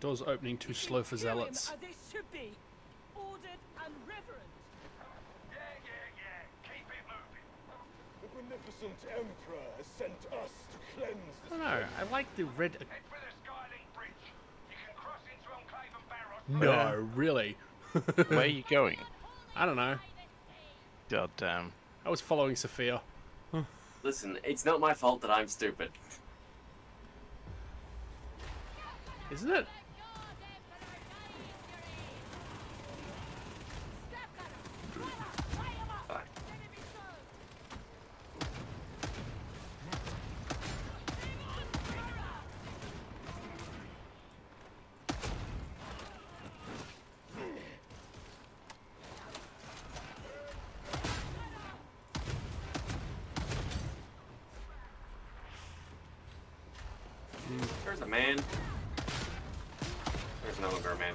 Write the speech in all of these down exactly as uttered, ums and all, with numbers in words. Doors opening too slow for zealots. As it should be. Ordered and reverent. Yeah, yeah, yeah. Keep it moving. The beneficent Emperor has sent us to cleanse the... No, I like the red... Head for the Skylink Bridge. You can cross into Enclave and Barros. No, really? Where are you going? I don't know. God damn. I was following Sophia. Listen, it's not my fault that I'm stupid. Isn't it? There's a man. There's no longer a man.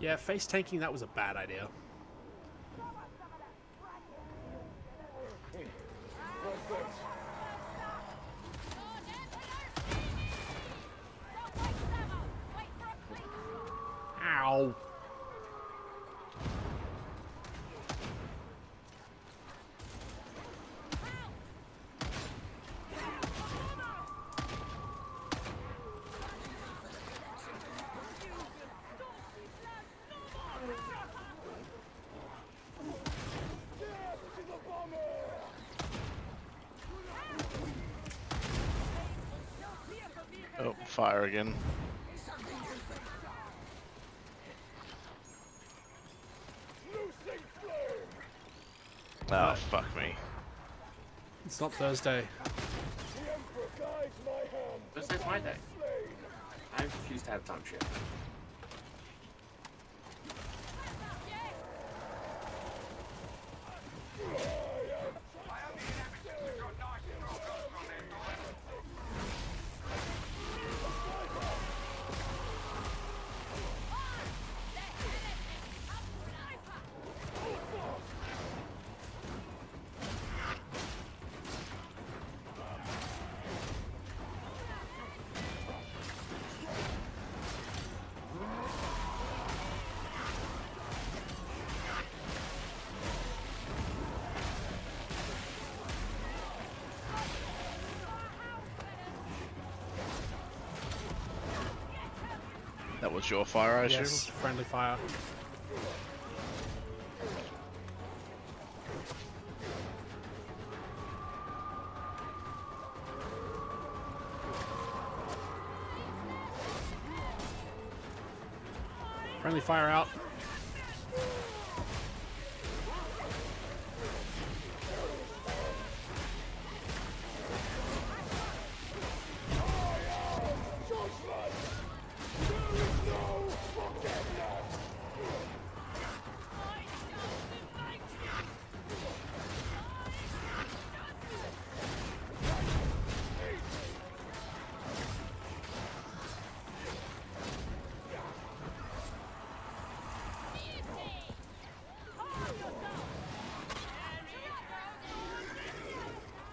Yeah, face tanking, that was a bad idea. Ow. Oh, fire again. Oh, fuck me. It's not Thursday. Thursday's my day. I refuse to have time shit. That was your fire, I assume? Yes, friendly fire. Friendly fire out.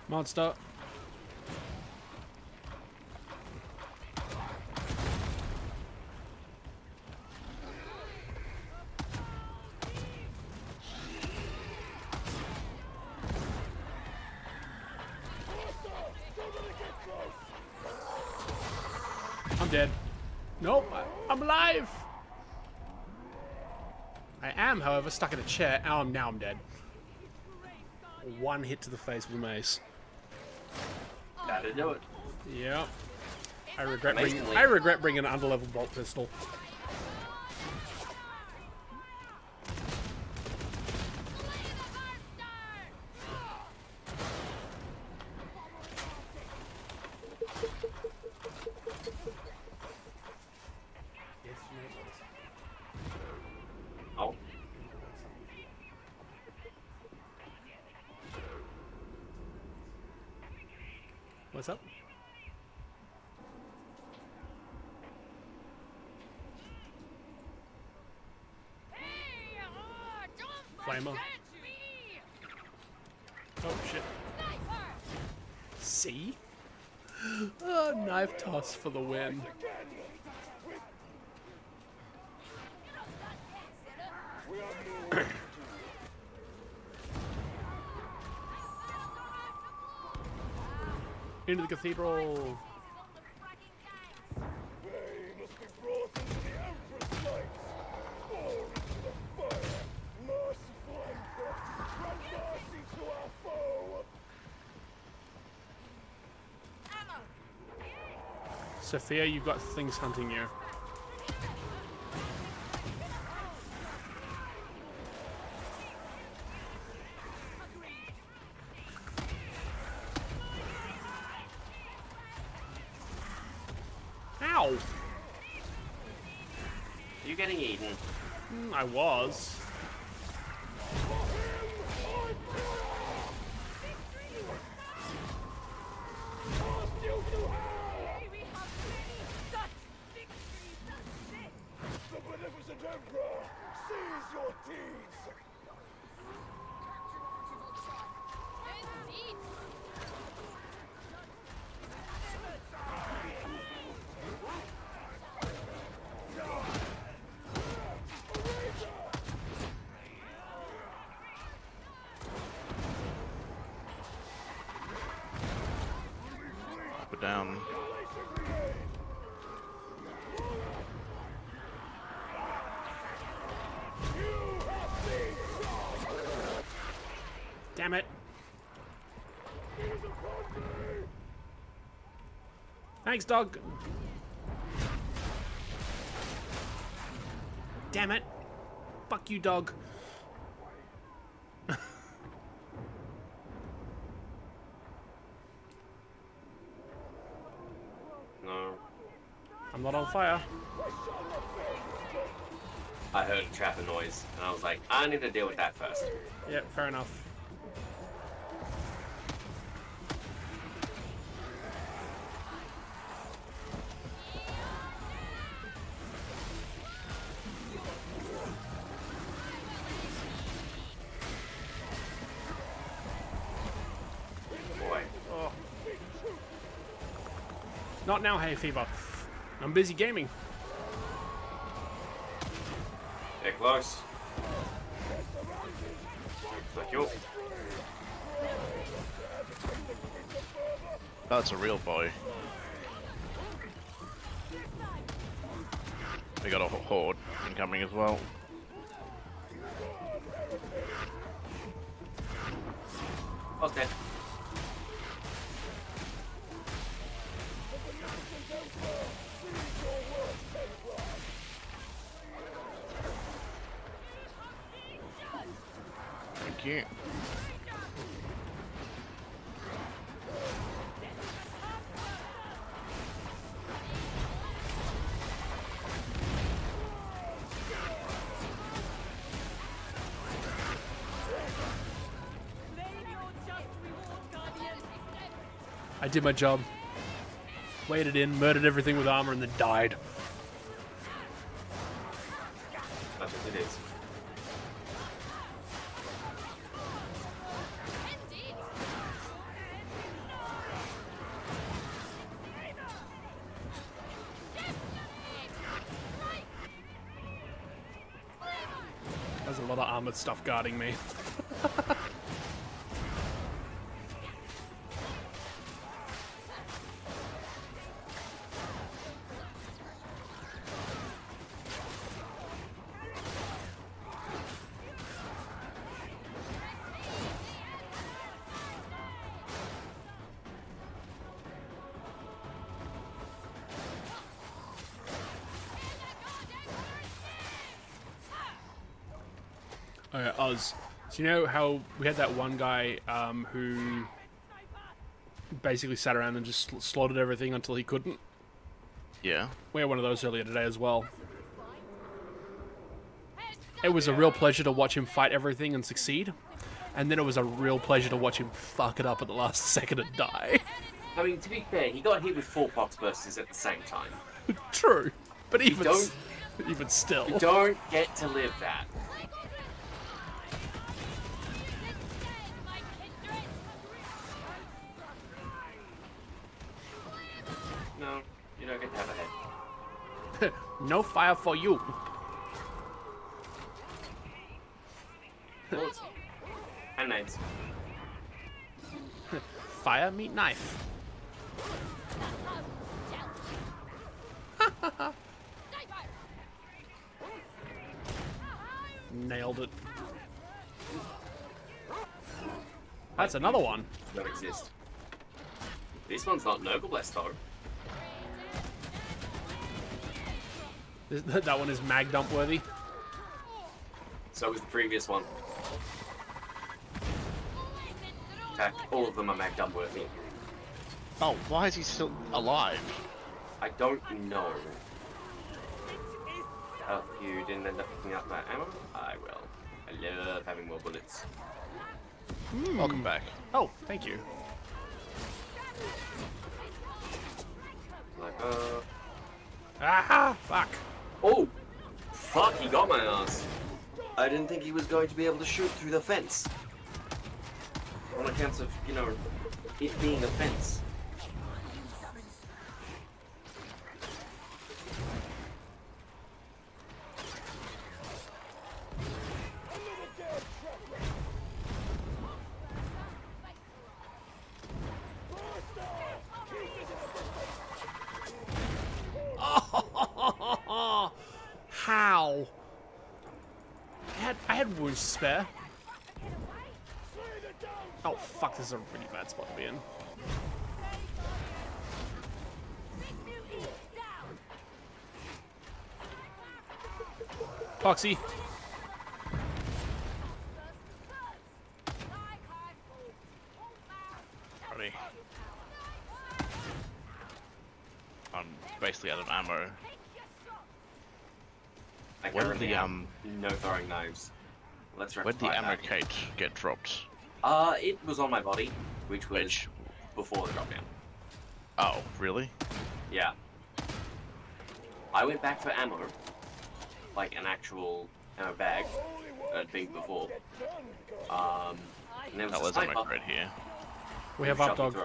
Monster. I'm dead. Nope, I, I'm alive. I am, however, stuck in a chair. Oh, now I'm dead. One hit to the face with a mace. I didn't know it. Yeah. I regret bringing, I regret bringing an underlevel bolt pistol. Oh. What's up? Flamer. Oh shit. See? Oh, knife toss for the win. Into the cathedral. Sophia, you've got things hunting you. Ow! You're getting eaten. Mm, I was. Down. Damn it. Thanks, dog. Damn it. Fuck you, dog. I'm not on fire. I heard a trapper noise and I was like, I need to deal with that first. Yep, fair enough. Boy. Oh. Not now, hay fever. I'm busy gaming. They're close. Thank you. That's a real boy. We got a horde incoming as well. I was dead. Yeah. I did my job. Waded in, murdered everything with armor, and then died. That's what it is. There's a lot of armored stuff guarding me. Okay, Oz, so you know how we had that one guy um, who basically sat around and just sl slaughtered everything until he couldn't? Yeah. We had one of those earlier today as well. It was a real pleasure to watch him fight everything and succeed, and then it was a real pleasure to watch him fuck it up at the last second and die. I mean, to be fair, he got hit with four pox bursts at the same time. True, but even, don't, even still. You don't get to live that. You don't get to have a head. No fire for you. Hand knives. Fire meat knife. Nailed it. That's another one. Don't exist. This one's not Nurgle blessed though. That one is mag dump worthy. So was the previous one. Attack. All of them are mag dump worthy. Oh, why is he still alive? I don't know. Oh, you didn't end up picking up my ammo? I will. I love having more bullets. Mm. Welcome back. Oh, thank you. Like, uh... Aha! Fuck! Oh! Fuck, he got my ass. I didn't think he was going to be able to shoot through the fence. On account of, you know, it being a fence. How? I had, I had wounds to spare. Oh fuck, this is a really bad spot to be in. Foxy. Ready. I'm basically out of ammo. Where'd the um no throwing knives? Let's Where'd the ammo cage get dropped? Uh, it was on my body, which was which? before the drop down. Oh, really? Yeah. I went back for ammo, like an actual ammo bag, I think before. Um, and there was that was ammo right here. We have up dog.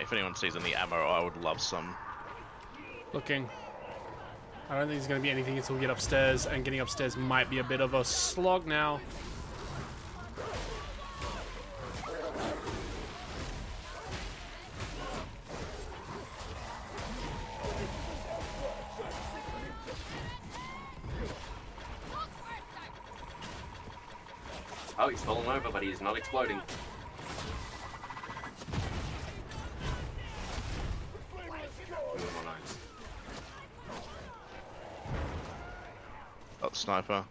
If anyone sees any ammo, I would love some. Looking. I don't think there's going to be anything until we get upstairs, and getting upstairs might be a bit of a slog now. Oh, he's fallen over, but he is not exploding. Sniper.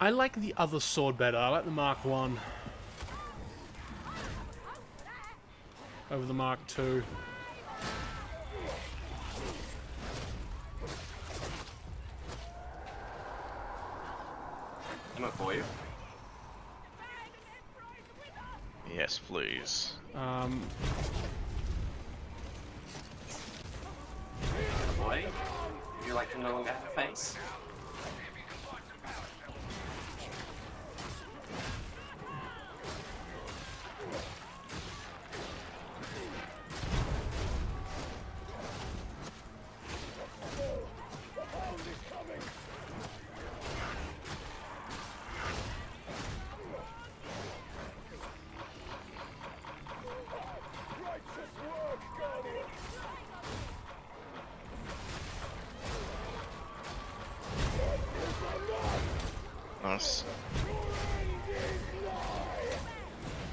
I like the other sword better. I like the Mark One over the Mark Two. Am I for you? Yes, please. Um. Boy, would you like to no longer have a face?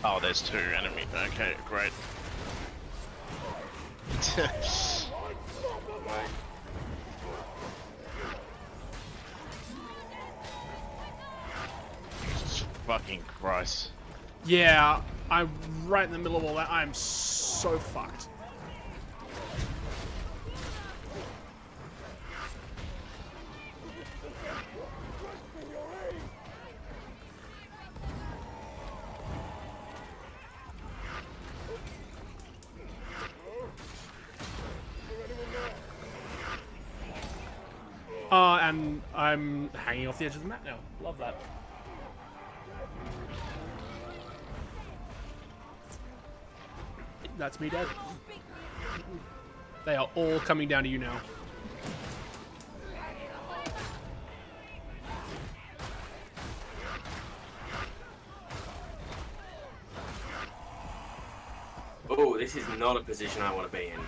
Oh, there's two enemies. Okay, great. Jesus fucking Christ. Yeah, I'm right in the middle of all that. I'm so fucked. Uh, and I'm hanging off the edge of the map now. Love that. That's me dead. They are all coming down to you now. Oh, this is not a position I want to be in.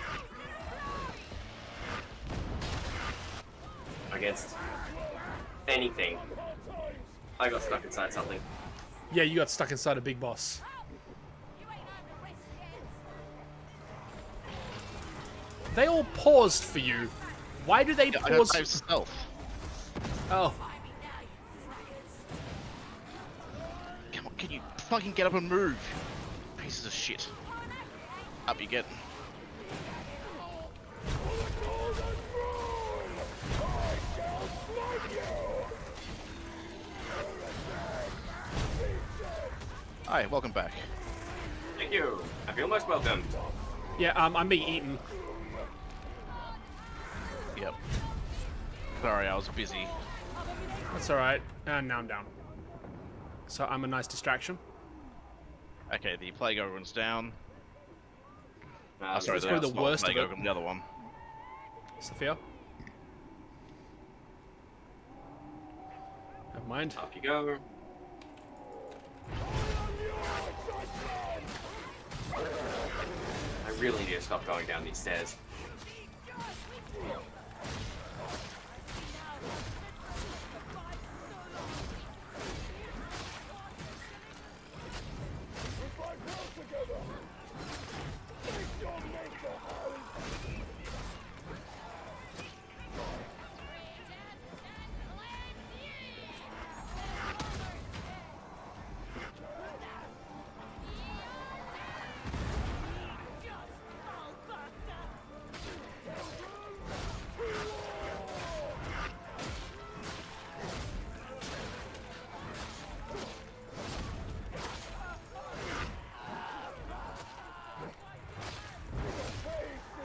Against anything. I got stuck inside something. Yeah, you got stuck inside a big boss. They all paused for you. Why do they yeah, pause? I don't oh. Come on, can you fucking get up and move? Pieces of shit. Up you get. Hi, welcome back. Thank you. I feel most welcome. Yeah, um, I'm being eaten. Yep. Sorry, I was busy. That's alright. And now I'm down. So I'm a nice distraction. Okay, the plague one's down. Uh, oh, sorry, that's probably the worst of it. The other one. Sophia? Never mind. Up you go. I really need to stop going down these stairs.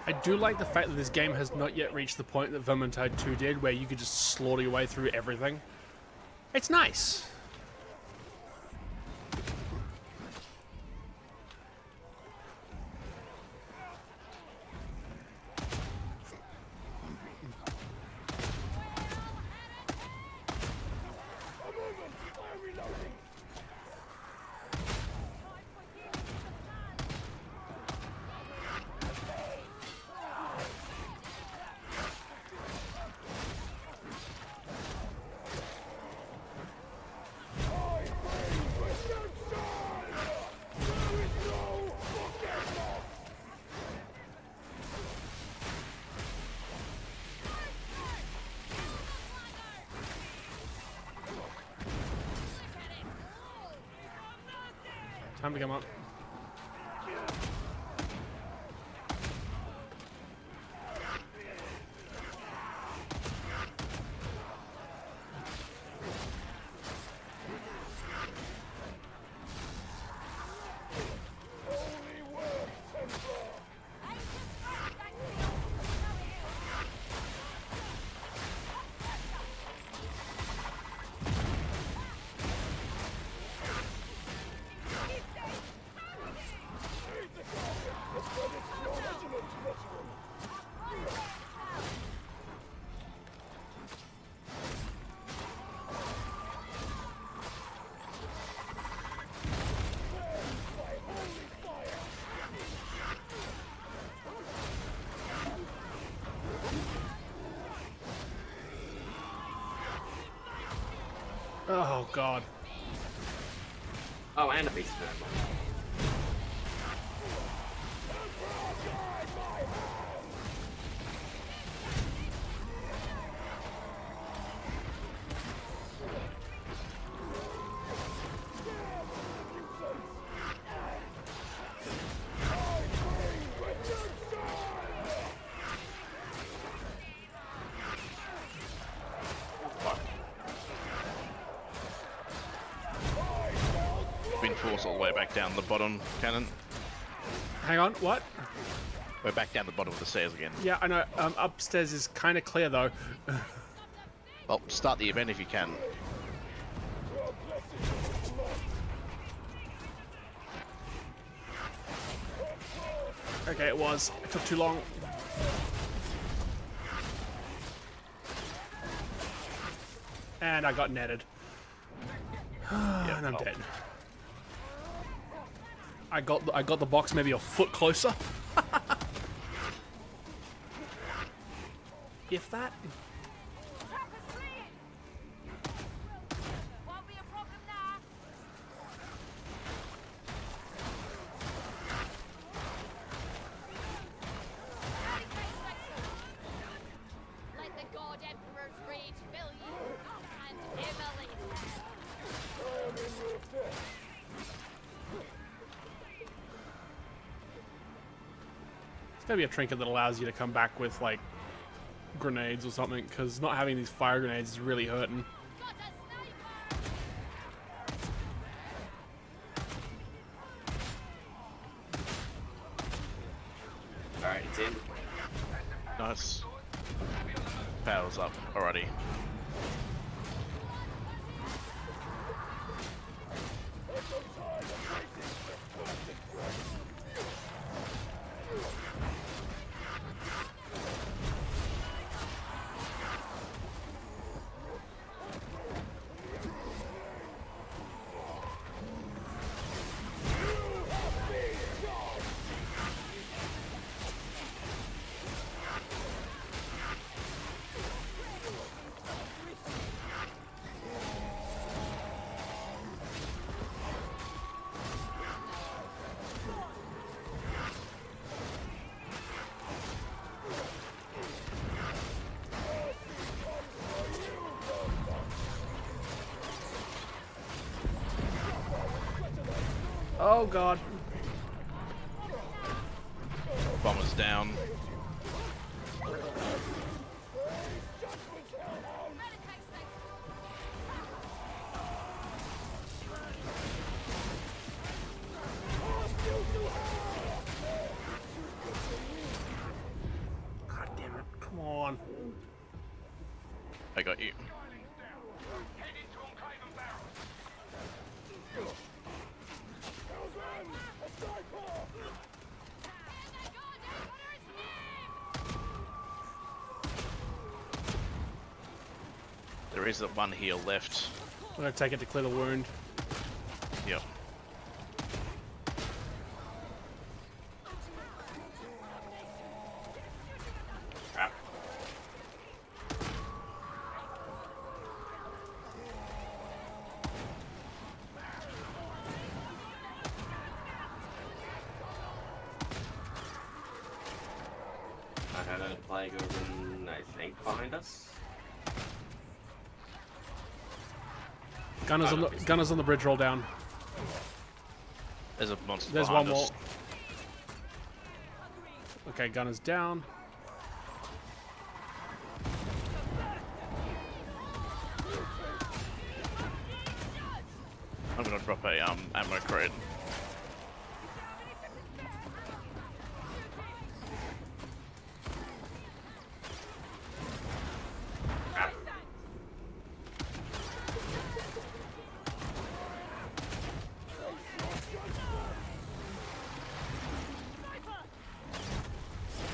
I do like the fact that this game has not yet reached the point that Vermintide two did, where you could just slaughter your way through everything. It's nice. Time to come up. Oh god. Oh, and a piece of force all the way back down the bottom, Cannon. Hang on, what? We're back down the bottom of the stairs again. Yeah, I know. Um, upstairs is kind of clear, though. Well, start the event if you can. Okay, it was. It took too long. And I got netted. Yeah, and I'm oh. dead. I got the, I got the box maybe a foot closer. If that... Maybe a trinket that allows you to come back with like grenades or something, because not having these fire grenades is really hurting. Alright, it's in. Nice. Power's up already. Oh god. Bomber's down. God damn it, come on. I got you. There is that one heal left. I'm gonna take it to clear the wound. Yep. Crap. I had a plague over, I think, behind us. Gunners on the gunners on the bridge, roll down. There's a monster. There's one more. Okay, gunners down. I'm gonna drop a um ammo crate.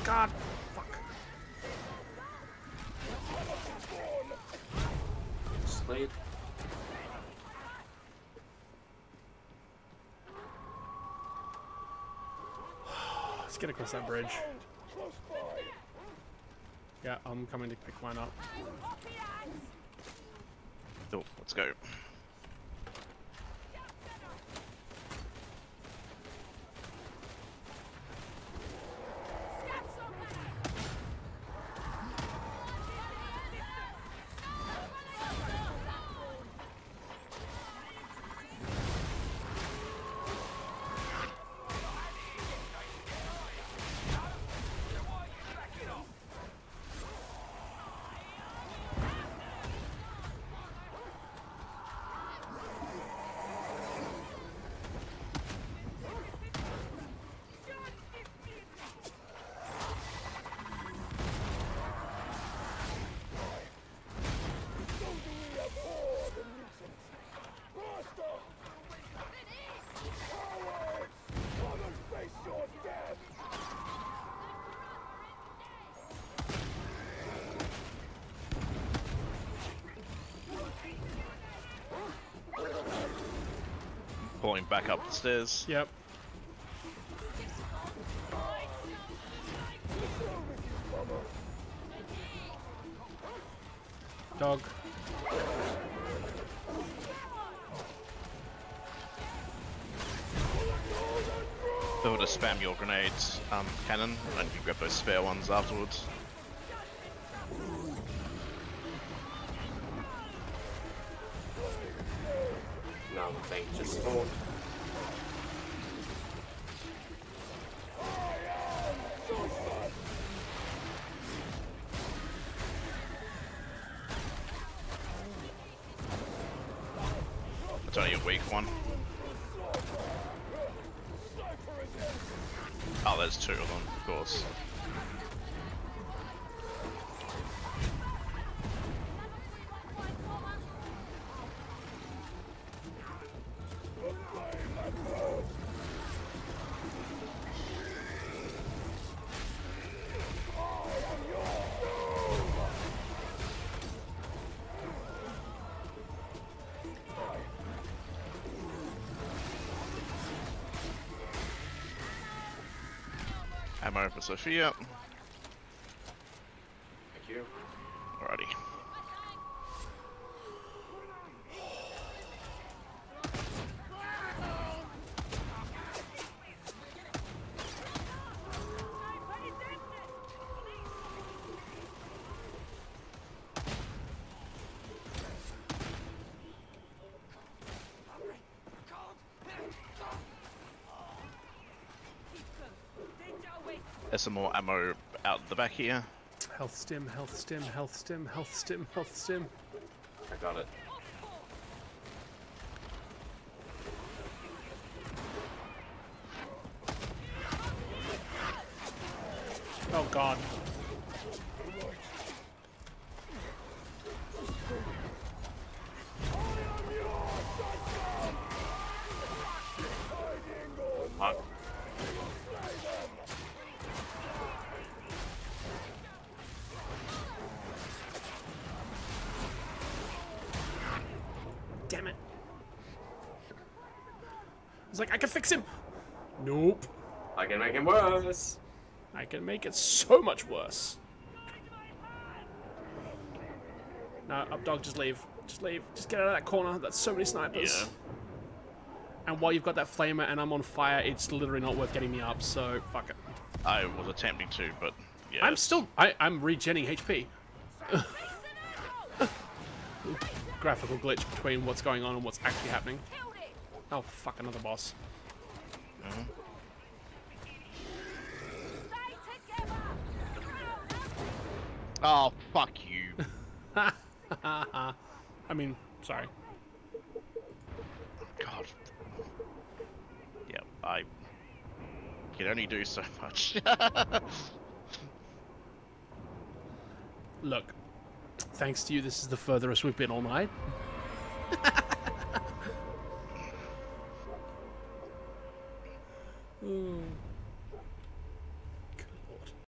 God, fuck. Slate. Let's get across that bridge. Yeah, I'm coming to pick mine up. Oh, let's go. teleporting back up the stairs. Yep. Dog. Be able to spam your grenades, um, cannon, and you grab those spare ones afterwards. Another thing just spawned. It's only a weak one. Oh, there's two of them, of course. Ammo for Sophia. Thank you. Alrighty. There's some more ammo out the back here. Health stim, health stim, health stim, health stim, health stim. I got it. Oh god. Fuck. Damn it. I was like, I can fix him! Nope. I can make him worse. I can make it so much worse. No, up dog, just leave. Just leave. Just get out of that corner. That's so many snipers. Yeah. And while you've got that flamer and I'm on fire, it's literally not worth getting me up, so fuck it. I was attempting to, but yeah. I'm still I, I'm regenning H P. Graphical glitch between what's going on and what's actually happening. Oh fuck, another boss. Mm-hmm. Oh fuck you. I mean, sorry. God. Yeah, I can only do so much. Look. Thanks to you, this is the furthest we've been all night. mm.